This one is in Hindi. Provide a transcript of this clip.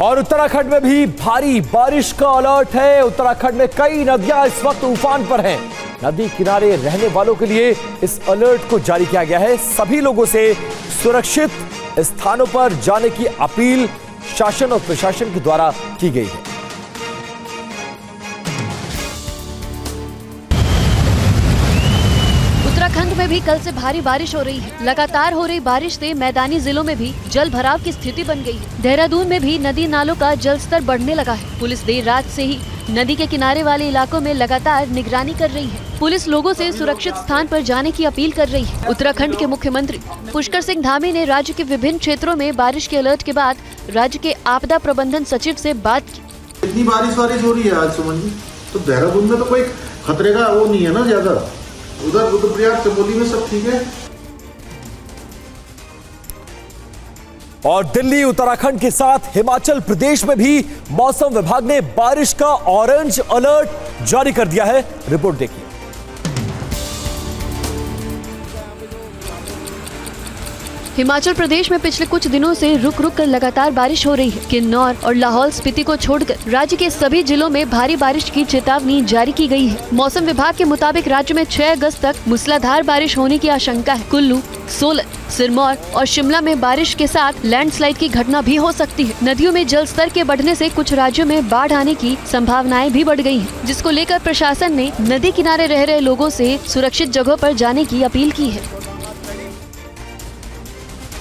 और उत्तराखंड में भी भारी बारिश का अलर्ट है। उत्तराखंड में कई नदियां इस वक्त उफान पर हैं। नदी किनारे रहने वालों के लिए इस अलर्ट को जारी किया गया है। सभी लोगों से सुरक्षित स्थानों पर जाने की अपील शासन और प्रशासन के द्वारा की गई है। उत्तराखंड में भी कल से भारी बारिश हो रही है। लगातार हो रही बारिश से मैदानी जिलों में भी जल भराव की स्थिति बन गई है। देहरादून में भी नदी नालों का जल स्तर बढ़ने लगा है। पुलिस देर रात से ही नदी के किनारे वाले इलाकों में लगातार निगरानी कर रही है। पुलिस लोगों से सुरक्षित स्थान पर जाने की अपील कर रही है। उत्तराखंड के मुख्यमंत्री पुष्कर सिंह धामी ने राज्य के विभिन्न क्षेत्रों में बारिश के अलर्ट के बाद राज्य के आपदा प्रबंधन सचिव से बात की। इतनी बारिश हो रही है आज सुमन जी, तो देहरादून में तो कोई खतरे का वो नहीं है ना ज्यादा, उधर रुद्रप्रयाग चमोली में सब ठीक है। और दिल्ली उत्तराखंड के साथ हिमाचल प्रदेश में भी मौसम विभाग ने बारिश का ऑरेंज अलर्ट जारी कर दिया है। रिपोर्ट देखिए। हिमाचल प्रदेश में पिछले कुछ दिनों से रुक रुक कर लगातार बारिश हो रही है। किन्नौर और लाहौल स्पीति को छोड़कर राज्य के सभी जिलों में भारी बारिश की चेतावनी जारी की गई है। मौसम विभाग के मुताबिक राज्य में 6 अगस्त तक मूसलाधार बारिश होने की आशंका है। कुल्लू, सोलन, सिरमौर और शिमला में बारिश के साथ लैंडस्लाइड की घटना भी हो सकती है। नदियों में जल स्तर के बढ़ने से कुछ राज्यों में बाढ़ आने की संभावनाएं भी बढ़ गई हैं, जिसको लेकर प्रशासन ने नदी किनारे रह रहे लोगों से सुरक्षित जगहों पर जाने की अपील की है।